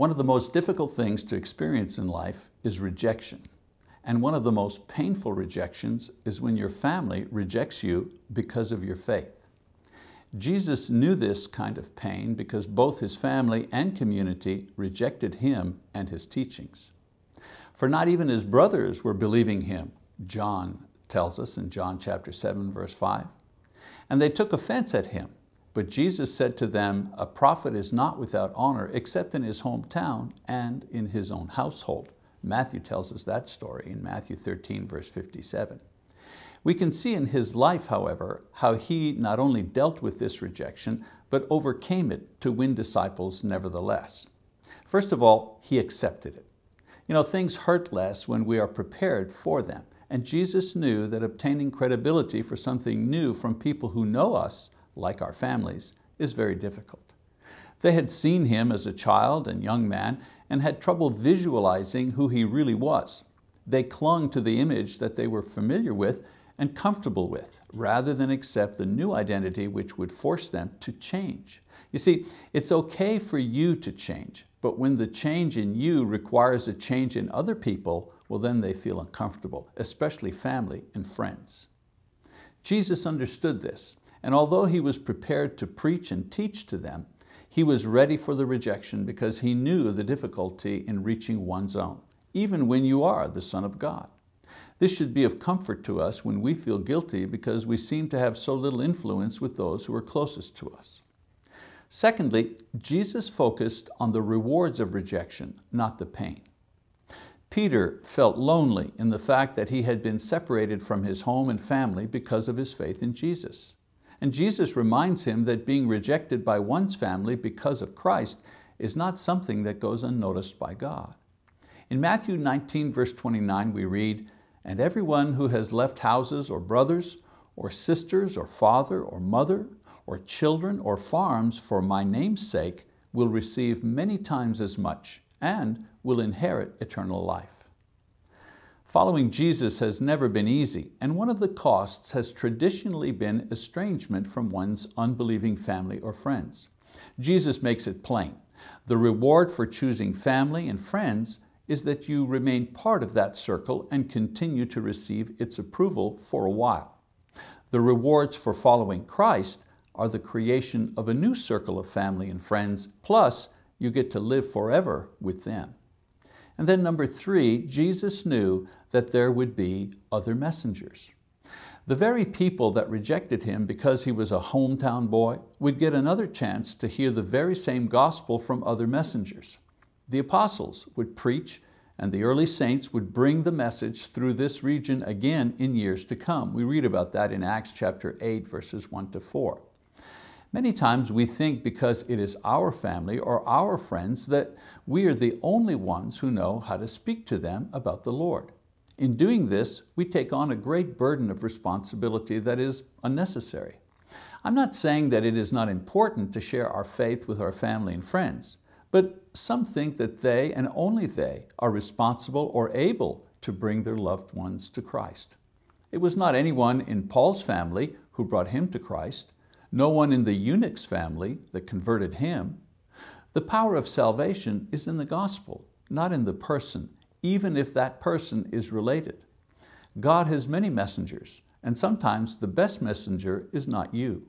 One of the most difficult things to experience in life is rejection. And one of the most painful rejections is when your family rejects you because of your faith. Jesus knew this kind of pain because both his family and community rejected him and his teachings. For not even his brothers were believing him, John tells us in John chapter 7, verse 5. And they took offense at him, but Jesus said to them, "A prophet is not without honor except in his hometown and in his own household." Matthew tells us that story in Matthew 13, verse 57. We can see in his life, however, how he not only dealt with this rejection, but overcame it to win disciples nevertheless. First of all, he accepted it. You know, things hurt less when we are prepared for them. And Jesus knew that obtaining credibility for something new from people who know us, like our families, is very difficult. They had seen him as a child and young man and had trouble visualizing who he really was. They clung to the image that they were familiar with and comfortable with, rather than accept the new identity which would force them to change. You see, it's okay for you to change, but when the change in you requires a change in other people, well, then they feel uncomfortable, especially family and friends. Jesus understood this, and although he was prepared to preach and teach to them, he was ready for the rejection because he knew the difficulty in reaching one's own, even when you are the Son of God. This should be of comfort to us when we feel guilty because we seem to have so little influence with those who are closest to us. Secondly, Jesus focused on the rewards of rejection, not the pain. Peter felt lonely in the fact that he had been separated from his home and family because of his faith in Jesus. And Jesus reminds him that being rejected by one's family because of Christ is not something that goes unnoticed by God. In Matthew 19, verse 29, we read, "And everyone who has left houses or brothers or sisters or father or mother or children or farms for my name's sake will receive many times as much and will inherit eternal life." Following Jesus has never been easy, and one of the costs has traditionally been estrangement from one's unbelieving family or friends. Jesus makes it plain. The reward for choosing family and friends is that you remain part of that circle and continue to receive its approval for a while. The rewards for following Christ are the creation of a new circle of family and friends, plus you get to live forever with them. And then number three, Jesus knew that there would be other messengers. The very people that rejected him because he was a hometown boy would get another chance to hear the very same gospel from other messengers. The apostles would preach, and the early saints would bring the message through this region again in years to come. We read about that in Acts chapter 8, verses 1 to 4. Many times we think because it is our family or our friends that we are the only ones who know how to speak to them about the Lord. In doing this, we take on a great burden of responsibility that is unnecessary. I'm not saying that it is not important to share our faith with our family and friends, but some think that they and only they are responsible or able to bring their loved ones to Christ. It was not anyone in Paul's family who brought him to Christ. No one in the eunuch's family that converted him. The power of salvation is in the gospel, not in the person, even if that person is related. God has many messengers, and sometimes the best messenger is not you.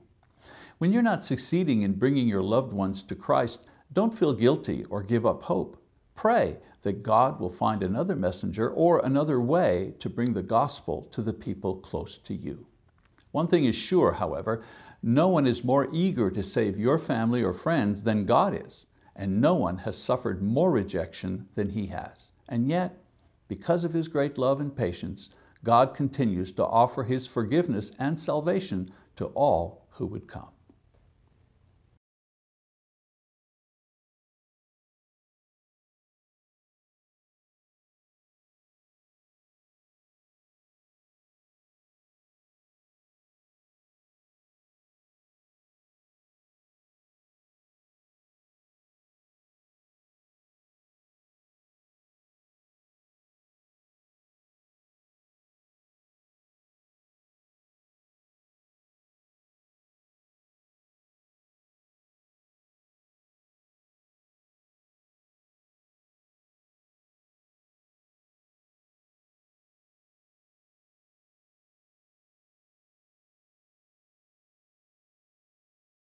When you're not succeeding in bringing your loved ones to Christ, don't feel guilty or give up hope. Pray that God will find another messenger or another way to bring the gospel to the people close to you. One thing is sure, however, no one is more eager to save your family or friends than God is, and no one has suffered more rejection than he has. And yet, because of his great love and patience, God continues to offer his forgiveness and salvation to all who would come.